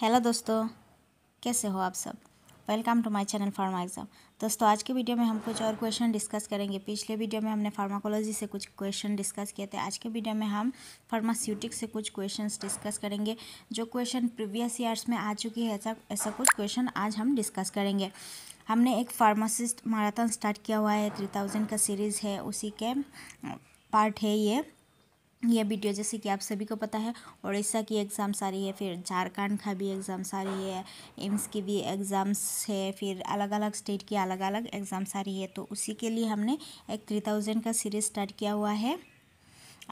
Hello दोस्तों, कैसे हो आप सब। Welcome to my channel pharma exam. दोस्तों आज के वीडियो में हम कुछ और क्वेश्चन डिस्कस करेंगे। पिछले वीडियो में हमने फार्माकोलॉजी से कुछ क्वेश्चन डिस्कस किए थे। आज के वीडियो में हम फार्मास्यूटिक्स से कुछ क्वेश्चंस डिस्कस करेंगे। जो क्वेश्चन प्रीवियस ईयर्स में आ चुकी है ऐसा कुछ क्वेश्चन आज हम डिस्कस करेंगे। हमने एक फार्मासिस्ट मैराथन स्टार्ट किया हुआ है, 3000 का सीरीज़ है, उसी के पार्ट है ये वीडियो। जैसे कि आप सभी को पता है उड़ीसा की एग्ज़ाम्स आ रही है, फिर झारखंड का भी एग्ज़ाम्स आ रही है, एम्स की भी एग्ज़ाम्स है, फिर अलग अलग स्टेट की अलग अलग एग्ज़ाम्स आ रही है। तो उसी के लिए हमने एक 3000 का सीरीज़ स्टार्ट किया हुआ है।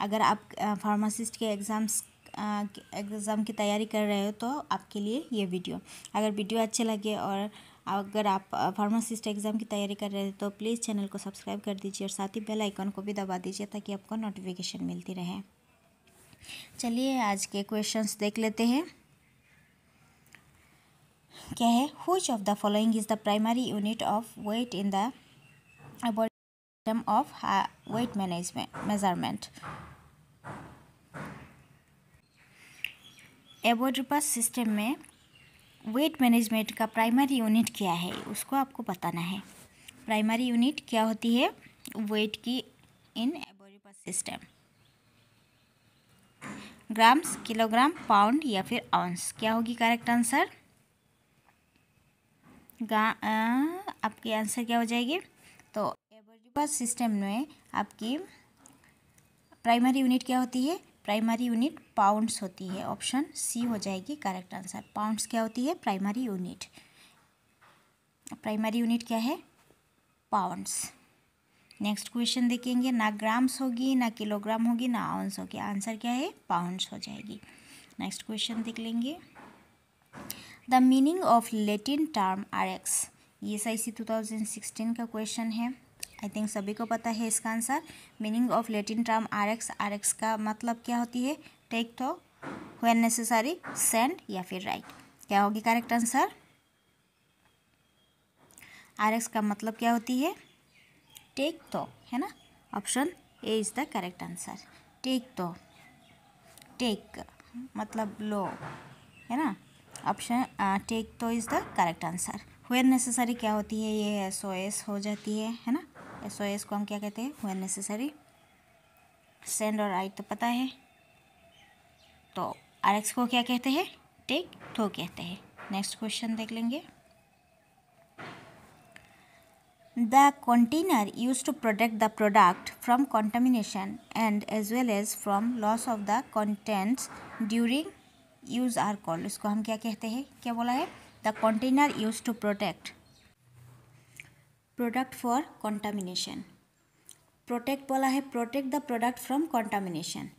अगर आप फार्मासिस्ट के एग्ज़ाम की तैयारी कर रहे हो तो आपके लिए ये वीडियो। अगर वीडियो अच्छे लगे और अगर आप फार्मासिस्ट एग्ज़ाम की तैयारी कर रहे हैं तो प्लीज़ चैनल को सब्सक्राइब कर दीजिए और साथ ही बेल आइकन को भी दबा दीजिए ताकि आपको नोटिफिकेशन मिलती रहे। चलिए आज के क्वेश्चंस देख लेते हैं। क्या है, which of the following is the primary unit of weight in the body system of weight management measurement. Avoirdupois system में वेट मैनेजमेंट का प्राइमरी यूनिट क्या है उसको आपको बताना है। प्राइमरी यूनिट क्या होती है वेट की in avoirdupois system. Grams, kilogram, pound या फिर आउंस, क्या होगी करेक्ट आंसर। आपकी आंसर क्या हो जाएगी। तो एबोरिपस सिस्टम में आपकी प्राइमरी यूनिट क्या होती है, प्राइमरी यूनिट पाउंड्स होती है। ऑप्शन सी हो जाएगी करेक्ट आंसर। पाउंड्स क्या होती है प्राइमरी यूनिट। प्राइमरी यूनिट क्या है पाउंड्स। नेक्स्ट क्वेश्चन देखेंगे। ना ग्राम्स होगी, ना किलोग्राम होगी, ना आउंस होगी, आंसर क्या है पाउंड्स हो जाएगी। नेक्स्ट क्वेश्चन देख लेंगे। The meaning of Latin term Rx. ये सही 2016 का क्वेश्चन है। आई थिंक सभी को पता है इसका answer. Meaning of Latin term Rx. Rx का मतलब क्या होती है, टेक तो व्हेन नेसेसरी, सेंड या फिर राइट, क्या होगी करेक्ट आंसर। आरएक्स का मतलब क्या होती है टेक तो, है ना। Option A is the correct answer. Take तो, टेक मतलब लो, है ना। ऑप्शन टेक तो is the correct answer. When necessary क्या होती है, ये एसओएस हो जाती है ना। एसओएस को हम क्या कहते हैं व्हेन नेसेसरी। सेंड और राइट तो पता है, तो आरएक्स को क्या कहते हैं टेक तो कहते हैं। नेक्स्ट क्वेश्चन देख लेंगे। The container use to protect the product from contamination and as well as from loss of the contents during use are called. इसको हम क्या कहते हैं, क्या बोला है the container use to protect product for contamination. Protect बोला है protect the product from contamination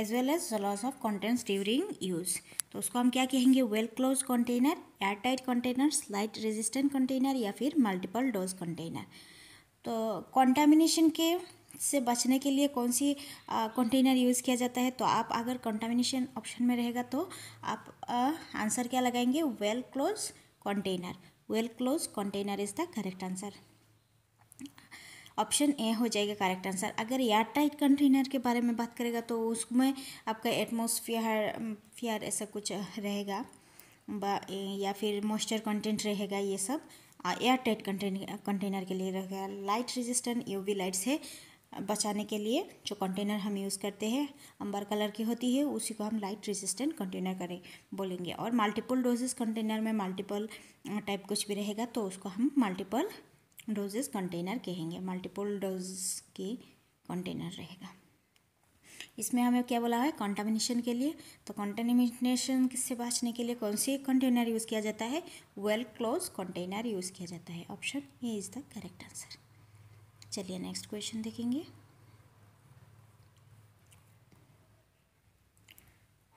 as well as loss of contents during use. तो उसको हम क्या कहेंगे, well close container, airtight container, slight resistant container या फिर multiple dose container. तो कंटामिनेशन के से बचने के लिए कौन सी कंटेनर यूज़ किया जाता है। तो आप अगर कंटामिनेशन ऑप्शन में रहेगा तो आप आंसर क्या लगाएंगे, well close container. Well close container is the correct answer. Option A हो जाएगा करेक्ट आंसर। अगर एयर टाइट कंटेनर के बारे में बात करेगा तो उसमें आपका एटमोसफियर ऐसा कुछ रहेगा या फिर मॉइस्चर कंटेंट रहेगा, ये सब एयर टाइट कंटेनर के लिए रहेगा। लाइट रेजिस्टेंट यूवी लाइट से बचाने के लिए जो कंटेनर हम यूज़ करते हैं अंबर कलर की होती है, उसी को हम लाइट रेजिस्टेंट कंटेनर करें बोलेंगे। और मल्टीपल डोजेस कंटेनर में मल्टीपल टाइप कुछ भी रहेगा तो उसको हम मल्टीपल डोजेस कंटेनर कहेंगे। मल्टीपल डोज की कंटेनर रहेगा। इसमें हमें क्या बोला है कंटामिनेशन के लिए, तो कंटामिनेशन से बचने के लिए कौन सी कंटेनर यूज़ किया जाता है, वेल क्लोज कंटेनर यूज़ किया जाता है। Option A is the correct answer. चलिए नेक्स्ट क्वेश्चन देखेंगे।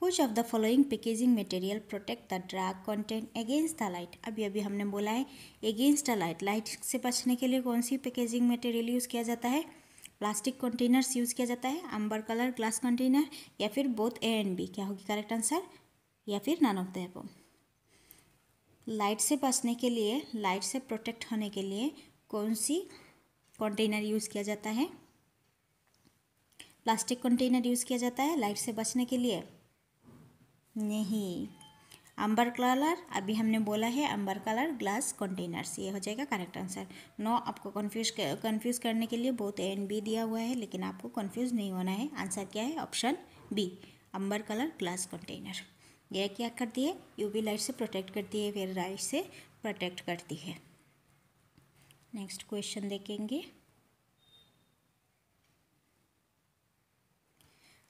Which of the following packaging material protect the drug content against the light. अभी अभी हमने बोला है अगेंस्ट द लाइट, लाइट से बचने के लिए कौन सी पैकेजिंग मटेरियल यूज़ किया जाता है। प्लास्टिक कंटेनर्स यूज़ किया जाता है, अंबर कलर ग्लास कंटेनर या फिर बोथ ए एंड बी, क्या होगी करेक्ट आंसर, या फिर none of the above. Light से बचने के लिए, लाइट से प्रोटेक्ट होने के लिए कौन सी कंटेनर यूज़ किया जाता है। प्लास्टिक कंटेनर यूज़ किया जाता है लाइट से बचने के लिए, नहीं अंबर कलर, अभी हमने बोला है अंबर कलर ग्लास कंटेनर्स, ये हो जाएगा करेक्ट आंसर। 9 आपको कंफ्यूज करने के लिए बहुत एंड बी दिया हुआ है, लेकिन आपको कंफ्यूज नहीं होना है। आंसर क्या है? Option B, amber colour glass container. यह क्या करती है? यूवी लाइट से प्रोटेक्ट करती है, फिर राइट से प्रोटेक्ट करती है। नेक्स्ट क्वेश्चन देखेंगे।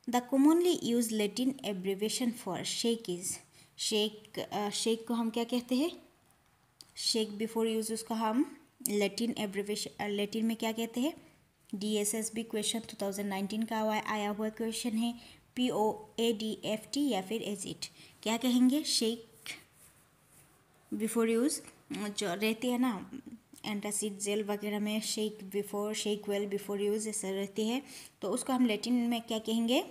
The commonly use Latin abbreviation for shake is, shake को हम क्या कहते हैं? शेक बिफोर यूज, उसका हम लैटिन एब्रिवेशन, लैटिन में क्या कहते हैं? DSSB क्वेश्चन 2019 का आया हुआ क्वेश्चन है। POADFT या फिर एजिट, क्या कहेंगे? शेक बिफोर यूज जो रहती है ना, एंटासिड जेल वगैरह में shake before, shake well before use ऐसा रहती है, तो उसको हम लैटिन में क्या कहेंगे?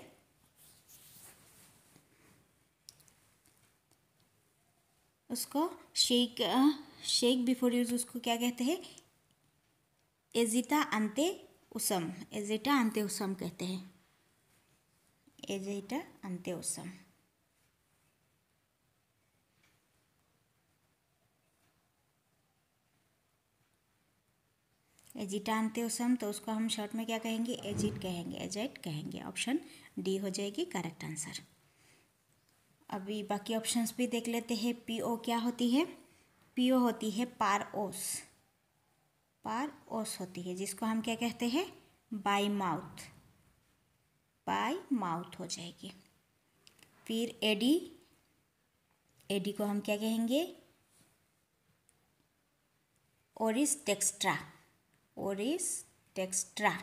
उसको शेक बिफोर यूज, उसको क्या कहते हैं? एजिटा अंते उसम, एजिटा अंते उसम कहते हैं, एजिटा अंते उसम। एजिटा अंते उसम, तो उसको हम शॉर्ट में क्या कहेंगे? एजिट कहेंगे, एजिट कहेंगे। ऑप्शन डी हो जाएगी करेक्ट आंसर। अभी बाकी ऑप्शंस भी देख लेते हैं। PO क्या होती है? PO होती है पारओस, पारओस होती है, जिसको हम क्या कहते हैं? बाय माउथ, बाय माउथ हो जाएगी। फिर AD को हम क्या कहेंगे? ओरिस टेक्स्ट्रा, ओरिस टेक्स्ट्रा,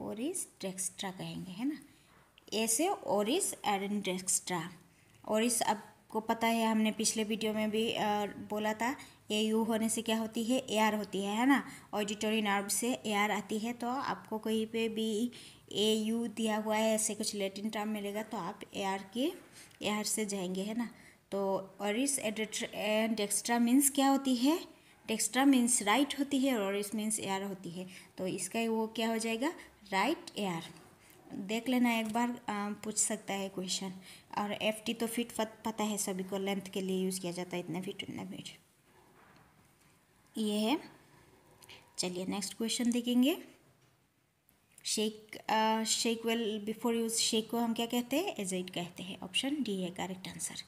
ओरिस टेक्स्ट्रा कहेंगे, है ना। ऐसे ओरिस एंड टेक्स्ट्रा। ओरिस आपको पता है, हमने पिछले वीडियो में भी बोला था, AU होने से क्या होती है? AR होती है ना। ऑडिटरी नर्व से AR आती है, तो आपको कहीं पे भी AU दिया हुआ है, ऐसे कुछ लैटिन टर्म मिलेगा तो आप AR से जाएंगे, है ना। तो ओरिस एंड टेक्स्ट्रा मीन्स क्या होती है? टेक्स्ट्रा मीन्स राइट होती है, और इस मीन्स AR होती है, तो इसका वो क्या हो जाएगा? Right AR। देख लेना एक बार, पूछ सकता है क्वेश्चन। और FT तो फिट पता है सभी को, लेंथ के लिए यूज़ किया जाता है, इतना फिट उतना फिट, ये है। चलिए नेक्स्ट क्वेश्चन देखेंगे। Shake well before use, shake को हम क्या कहते हैं? एजिट कहते हैं। ऑप्शन डी है करेक्ट आंसर।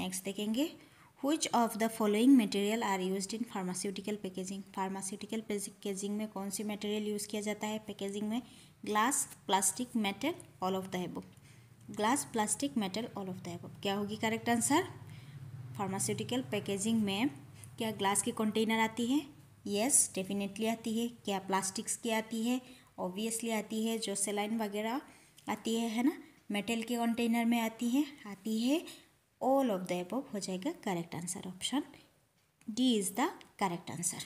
नेक्स्ट देखेंगे। Which of the following material are used in pharmaceutical packaging? Pharmaceutical packaging में कौन सी मटेरियल यूज़ किया जाता है पैकेजिंग में? Glass, plastic, metal, all of the above. Glass, plastic, metal, all of the above क्या होगी correct answer? Pharmaceutical packaging में क्या ग्लास की कंटेनर आती है? येस, डेफिनेटली आती है। क्या प्लास्टिक्स की आती है? ऑब्वियसली आती है। जो सेलाइन वगैरह आती है ना, मेटल के कंटेनर में आती है, आती है। ऑल ऑफ द एबव हो जाएगा correct answer. Option D is the correct answer.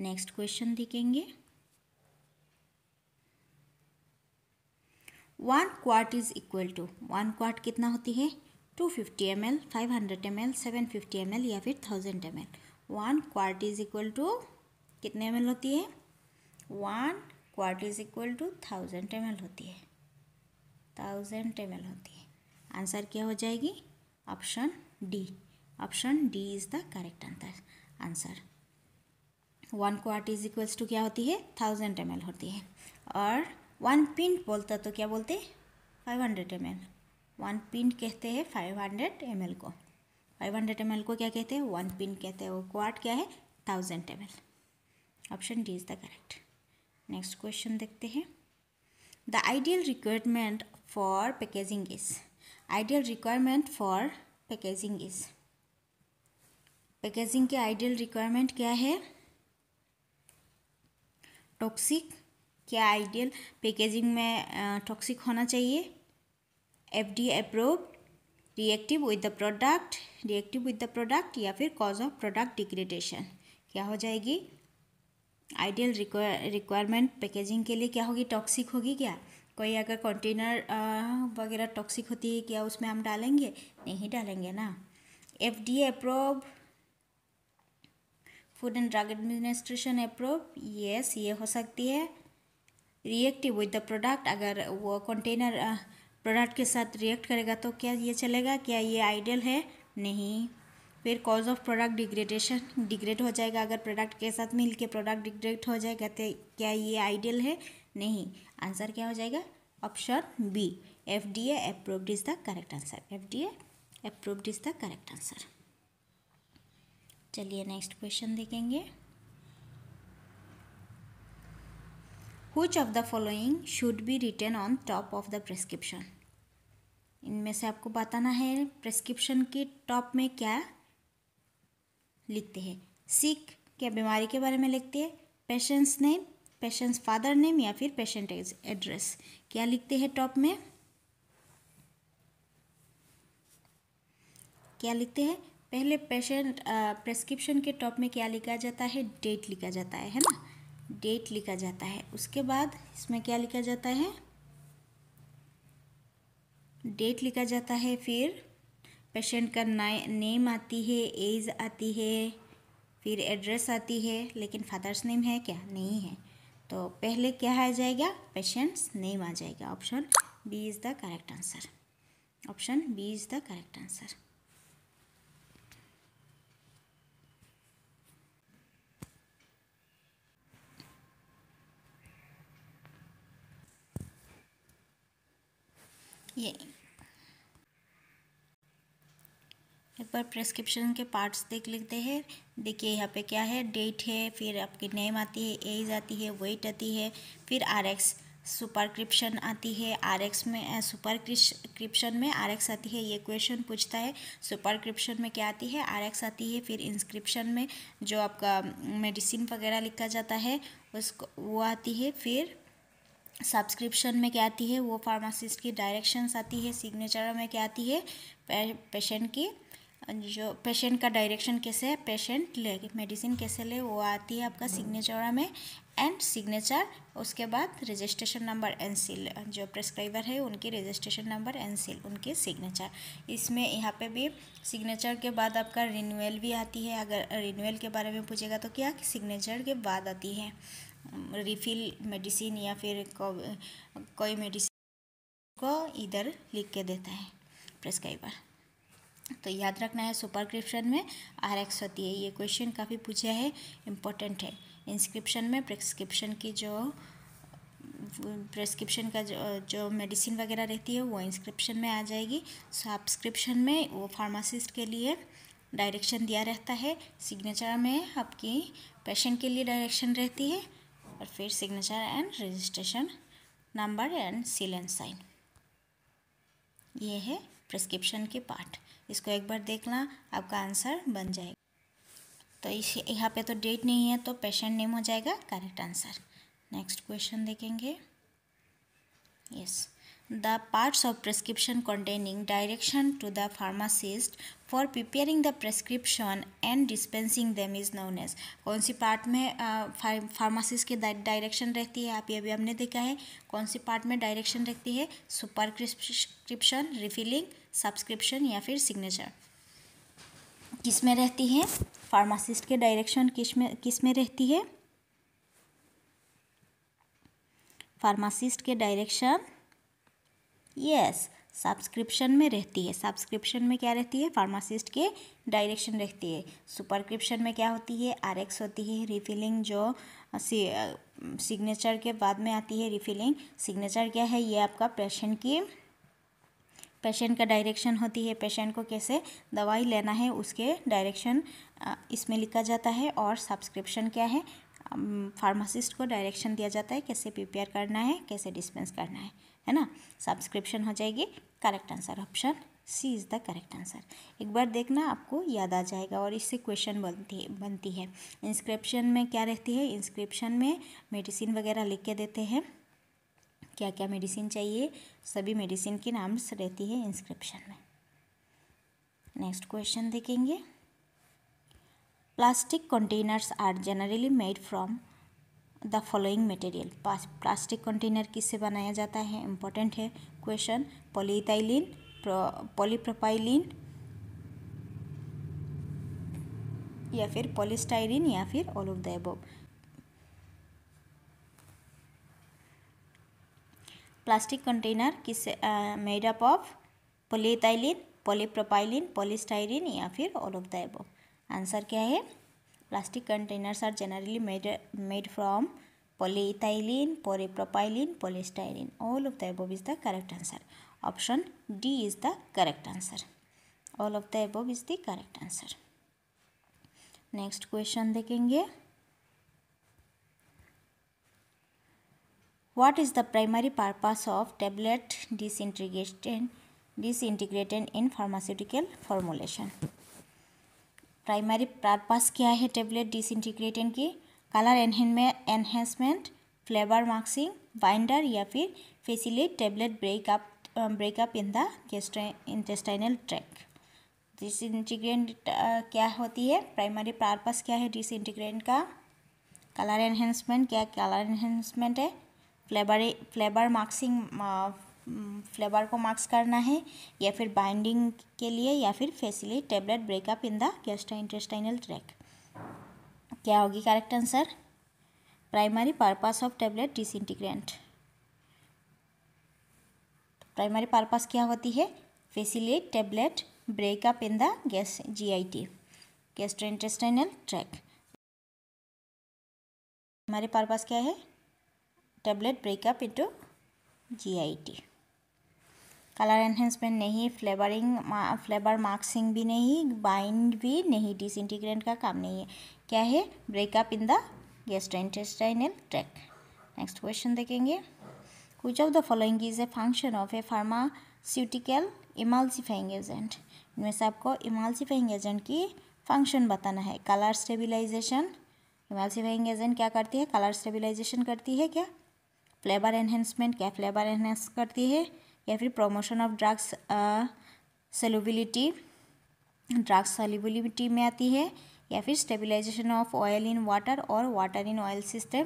Next question देखेंगे। 1 quart is equal to, 1 quart कितना होती है? 250 ml, 500 ml, 750 ml या फिर 1000 ml। 1 quart is equal to कितने ml होती है? 1 quart is equal to 1000 ml होती है, 1000 ml होती है। आंसर क्या हो जाएगी? Option D, option D is the correct answer. 1 quart is equals to क्या होती है? 1000 ml होती है। और 1 पिंट बोलता तो क्या बोलते हैं? 500 ml। 1 पिंट कहते हैं 500 ml को, 500 ml को क्या कहते हैं? 1 पिंट कहते हैं। वो क्वार्ट क्या है? 1000 ml। Option D is the correct. Next question देखते हैं। The ideal requirement for packaging is, ideal requirement for packaging is, packaging के आइडियल रिक्वायरमेंट क्या है? टॉक्सिक, क्या आइडियल पैकेजिंग में टॉक्सिक होना चाहिए? FDA approved, reactive with the product, reactive with the product या फिर कॉज ऑफ प्रोडक्ट डिग्रेडेशन। क्या हो जाएगी? आइडियल रिक्वायरमेंट पैकेजिंग के लिए क्या होगी? टॉक्सिक होगी। क्या कोई अगर कंटेनर वगैरह टॉक्सिक होती है, क्या उसमें हम डालेंगे? नहीं डालेंगे ना। FDA approve, food and drug administration approve, yes, ये हो सकती है। रिएक्टिव विद द प्रोडक्ट, अगर वो कंटेनर प्रोडक्ट के साथ रिएक्ट करेगा तो क्या ये चलेगा, क्या ये आइडियल है? नहीं। फिर cause of product degradation, degrade हो जाएगा। अगर प्रोडक्ट के साथ मिल के प्रोडक्ट डिग्रेड हो जाएगा तो क्या ये आइडियल है? नहीं। आंसर क्या हो जाएगा? Option B, FDA approved is the correct answer। FDA approved is the correct answer। चलिए नेक्स्ट क्वेश्चन देखेंगे। Which of the following should be written on top of the prescription? इनमें से आपको बताना है प्रेस्क्रिप्शन के टॉप में क्या लिखते हैं। सिक क्या बीमारी के बारे में लिखते हैं, patient's name, patient's father name या फिर पेशेंट एड्रेस, क्या लिखते हैं टॉप में? क्या लिखते हैं? पहले पेशेंट प्रेस्क्रिप्शन के टॉप में क्या लिखा जाता है? डेट लिखा जाता है ना, डेट लिखा जाता है। उसके बाद इसमें क्या लिखा जाता है? डेट लिखा जाता है। फिर पेशेंट का नेम आती है, एज आती है, फिर एड्रेस आती है। लेकिन फादर्स नेम है क्या? नहीं है। तो पहले क्या आ जाएगा? पेशेंट्स नेम आ जाएगा। Option B is the correct answer. Option B is the correct answer. ये एक बार प्रेस्क्रिप्शन के पार्ट्स देख लेते हैं। देखिए यहाँ पे क्या है, डेट है, फिर आपकी नेम आती है, एज आती है, वेट आती है, फिर RX सुपरक्रिप्शन आती है। RX में सुपरक्रिप्शन में RX आती है। ये क्वेश्चन पूछता है सुपरक्रिप्शन में क्या आती है, RX आती है। फिर इंस्क्रिप्शन में जो आपका मेडिसिन वगैरह लिखा जाता है उसको वो आती है। फिर सब्सक्रिप्शन में क्या आती है, वो फार्मासिस्ट की डायरेक्शंस आती है। सिग्नेचर में क्या आती है, पेशेंट की जो पेशेंट का डायरेक्शन कैसे पेशेंट ले, मेडिसिन कैसे ले, वो आती है आपका सिग्नेचर में। एंड सिग्नेचर, उसके बाद रजिस्ट्रेशन नंबर एंड सील, जो प्रेस्क्राइबर है उनकी रजिस्ट्रेशन नंबर एंड सील, उनके सिग्नेचर। इसमें यहाँ पे भी सिग्नेचर के बाद आपका रिन्यूअल भी आती है। अगर रिन्यूअल के बारे में पूछेगा तो क्या सिग्नेचर के बाद आती है। रिफिल मेडिसिन या फिर कोई मेडिसिन को इधर लिख के देता है प्रेस्क्राइबर। तो याद रखना है सुपरक्रिप्शन में RX होती है। ये क्वेश्चन काफ़ी पूछा है, इम्पोर्टेंट है। इंस्क्रिप्शन में प्रेस्क्रिप्शन की जो प्रेस्क्रिप्शन का जो मेडिसिन वगैरह रहती है वो इंस्क्रिप्शन में आ जाएगी। सब्सक्रिप्शन में वो फार्मासिस्ट के लिए डायरेक्शन दिया रहता है। सिग्नेचर में आपकी पेशेंट के लिए डायरेक्शन रहती है। और फिर signature and registration number and seal and sign, ये है प्रिस्क्रिप्शन के पार्ट। इसको एक बार देखना, आपका आंसर बन जाएगा। तो इस यहाँ पे तो डेट नहीं है तो पेशेंट नेम हो जाएगा करेक्ट आंसर। नेक्स्ट क्वेश्चन देखेंगे। Yes, The parts of prescription containing direction to the pharmacist for preparing the prescription and dispensing them is known as, कौन सी पार्ट में फार्मासिस्ट की डायरेक्शन रहती है? आप ये भी हमने देखा है। कौन सी पार्ट में डायरेक्शन रहती है? सुपरक्रिप्शन, रिफिलिंग, सब्सक्रिप्शन या फिर सिग्नेचर। किस में रहती है फार्मासिस्ट के डायरेक्शन? किस में रहती है फार्मासिस्ट के डायरेक्शन? यस, सब्सक्रिप्शन में रहती है। सब्सक्रिप्शन में क्या रहती है? फार्मासिस्ट के डायरेक्शन रहती है। सुपरक्रिप्शन में क्या होती है? RX होती है। रिफिलिंग जो सिग्नेचर के बाद में आती है, रिफिलिंग। सिग्नेचर क्या है? ये आपका पेशेंट का डायरेक्शन होती है। पेशेंट को कैसे दवाई लेना है उसके डायरेक्शन इसमें लिखा जाता है। और सब्सक्रिप्शन क्या है? फार्मासिस्ट को डायरेक्शन दिया जाता है कैसे प्रिपेयर करना है, कैसे डिस्पेंस करना है ना। सब्सक्रिप्शन हो जाएगी correct answer. Option C is the correct answer. एक बार देखना, आपको याद आ जाएगा और इससे क्वेश्चन बनती है। इंस्क्रिप्शन में क्या रहती है? इंस्क्रिप्शन में मेडिसिन वगैरह लिख के देते हैं, क्या क्या मेडिसिन चाहिए, सभी मेडिसिन की नाम्स रहती है इंस्क्रिप्शन में। नेक्स्ट क्वेश्चन देखेंगे। Plastic containers are generally made from the following material. Plastic container किससे बनाया जाता है? इम्पोर्टेंट है क्वेश्चन। पॉलीइथाइलिन, पॉलीप्रोपाइलिन या फिर पॉलीस्टाइरीन या फिर all of the above. plastic container किस made up of polyethylene, polypropylene, polystyrene या फिर all of the above. Answer क्या है? Plastic containers are generally made from polyethylene, polypropylene, polystyrene. All of the above is the correct answer. Option D is the correct answer. All of the above is the correct answer. Next question देखेंगे. What is the primary purpose of tablet disintegrated in pharmaceutical formulation? Primary purpose क्या है tablet disintegrated की? Colour enhancement, flavour masking, binder या फिर facilitate tablet breakup in the intestinal tract. Disintegrant क्या होती है? Primary purpose क्या है डिसइंटीग्रेंट का? कलर एनहेंसमेंट, क्या कलर एनहेंसमेंट है? फ्लेवर मार्क्सिंग, फ्लेवर को मार्क्स करना है, या फिर बाइंडिंग के लिए, या फिर facilitate tablet breakup in the gastrointestinal tract. क्या होगी correct answer? Primary purpose of tablet disintegrant. Primary purpose क्या होती है? Facilitate tablet breakup in the GIT gastrointestinal tract. Primary purpose क्या है? Tablet breakup into GIT. Colour enhancement नहीं, flavour masking भी नहीं, बाइंड भी नहीं, डिसइंटीग्रेंट का काम नहीं है. क्या है? Breakup in the gastrointestinal tract. Next question देखेंगे. Which of the following is a function of a pharmaceutical emulsifying agent? इनमें से आपको इमल्सिफाइंग एजेंट की फंक्शन बताना है. Colour stabilisation. इमल्सिफाइंग एजेंट क्या करती है? कलर स्टेबिलाईजेशन करती है. क्या फ्लेवर एनहेंसमेंट? क्या फ्लेवर एनहेंस करती है? या फिर promotion of drugs solubility, drugs solubility में आती है. या फिर stabilization of oil in water और वाटर इन ऑयल सिस्टम.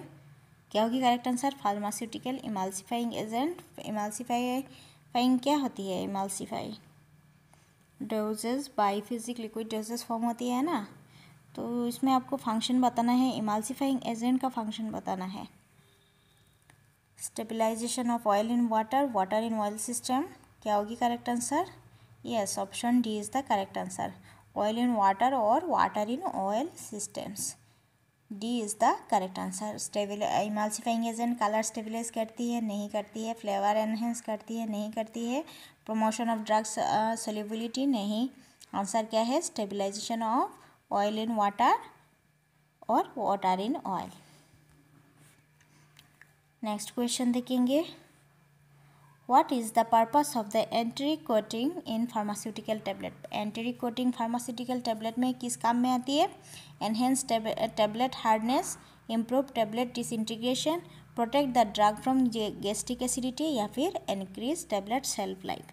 क्या होगी correct answer? Pharmaceutical emulsifying agent. Emulsifying क्या होती है? Emulsify doses by physique liquid doses form होती है ना, तो इसमें आपको फंक्शन बताना है. इमल्सिफाइंग एजेंट का फंक्शन बताना है. Stabilization of oil in water, water in oil system. क्या होगी correct answer? Yes, option D is the correct answer. Oil in water और water in oil systems. D is the correct answer. Emulsifying agent colour stabilize करती है, नहीं करती है. Flavour enhance करती है, नहीं करती है. प्रमोशन ऑफ ड्रग्स सॉल्युबिलिटी, नहीं. आंसर क्या है? Stabilization of oil in water और water in oil. Next question देखेंगे. What is the purpose of the enteric coating in pharmaceutical tablet? Enteric coating pharmaceutical tablet में किस काम में आती है? Enhance tablet hardness, improve tablet disintegration, protect the drug from gastric acidity या फिर increase tablet shelf life.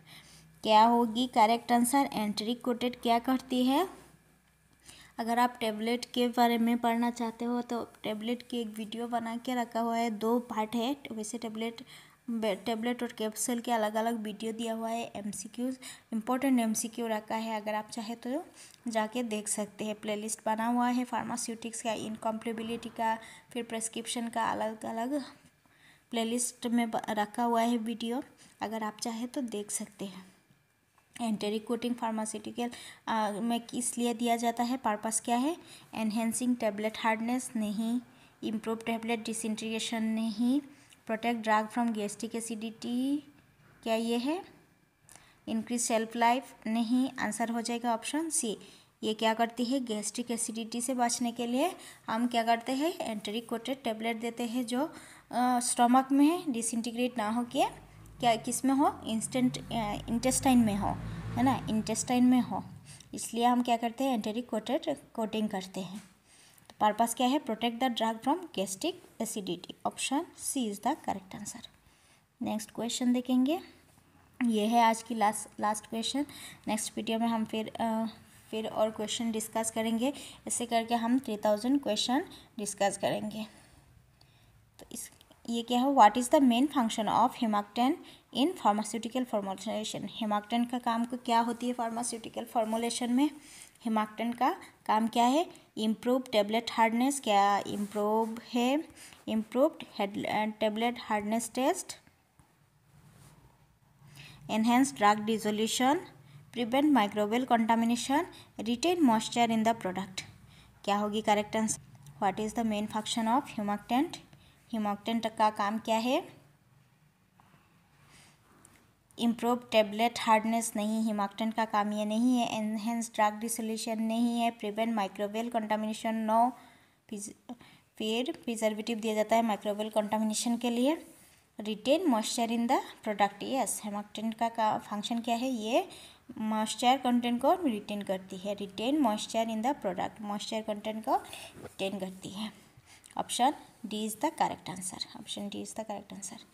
क्या होगी करेक्ट आंसर? एंटेरिक कोटेड क्या करती है? अगर आप टेबलेट के बारे में पढ़ना चाहते हो तो टेबलेट की एक वीडियो बना के रखा हुआ है. 2 पार्ट है वैसे. टेबलेट और कैप्सूल के अलग अलग वीडियो दिया हुआ है. MCQs, इम्पोर्टेंट MCQ रखा है. अगर आप चाहे तो जाके देख सकते हैं. प्लेलिस्ट बना हुआ है फार्मास्यूटिक्स का, इनकॉम्प्लेबिलिटी का, फिर प्रेस्क्रिप्शन का, अलग अलग प्लेलिस्ट में रखा हुआ है वीडियो. अगर आप चाहे तो देख सकते हैं. एंटेरिक कोटिंग फार्मास्यूटिकल में किस लिए दिया जाता है? पर्पस क्या है? एनहेंसिंग टैबलेट हार्डनेस, नहीं. इम्प्रूव टैबलेट डिसइंटीग्रेशन, नहीं. Protect drug from gastric acidity, क्या ये है? इंक्रीज शेल्फ लाइफ, नहीं. आंसर हो जाएगा ऑप्शन सी. ये क्या करती है? गैस्ट्रिक एसिडिटी से बचने के लिए हम क्या करते हैं? एंटेरिक कोटेड टैबलेट देते हैं जो स्टमक में है, डिसइंटीग्रेट ना हो के क्या किस में हो? इंटेस्टाइन में हो, है ना, इंटेस्टाइन में हो. इसलिए हम क्या करते हैं? एंटेरिक कोटेड कोटिंग करते हैं. तो पर्पस क्या है? Protect the drug from gastric acidity. Option C is the correct answer. Next question देखेंगे. ये है आज की लास्ट क्वेश्चन. नेक्स्ट वीडियो में हम फिर और क्वेश्चन डिस्कस करेंगे. ऐसे करके हम 3000 क्वेश्चन डिस्कस करेंगे. तो इस ये क्या है? What is the main function of humectant in pharmaceutical formulation? Humectant का काम को क्या होती है फार्मास्यूटिकल फॉर्मुलेशन में? हेमाक्टेन का काम क्या है? इम्प्रूव टेबलेट हार्डनेस, क्या इम्प्रूव है? Improve tablet hardness test, enhance drug dissolution, prevent microbial contamination, retain moisture in the product. क्या होगी correct answer. What is the main function of humectant. Humectant का काम क्या है. इम्प्रूव टेबलेट हार्डनेस नहीं, ह्यूमॉक्टेंट का काम ये नहीं है. एनहेंस ड्रग डिसोल्यूशन नहीं है. Prevent microbial contamination no. फिर प्रिजर्वेटिव दिया जाता है माइक्रोबियल कंटामिनेशन के लिए. Retain moisture in the product. Yes, humectant का फंक्शन क्या है, ये मॉइस्चर कंटेंट को रिटेन करती है. Retain moisture in the product, moisture content को रिटेन करती है. Option D is the correct answer. Option D is the correct answer.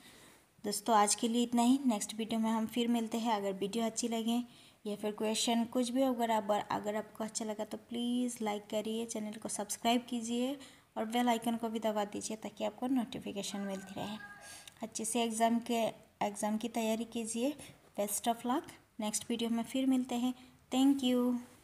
दोस्तों आज के लिए इतना ही. नेक्स्ट वीडियो में हम फिर मिलते हैं. अगर वीडियो अच्छी लगे या फिर क्वेश्चन कुछ भी अगर आपको अच्छा लगा तो प्लीज़ लाइक करिए, चैनल को सब्सक्राइब कीजिए और बेल आइकन को भी दबा दीजिए ताकि आपको नोटिफिकेशन मिलती रहे. अच्छे से एग्ज़ाम की तैयारी कीजिए. Best of luck. Next video में फिर मिलते हैं. Thank you.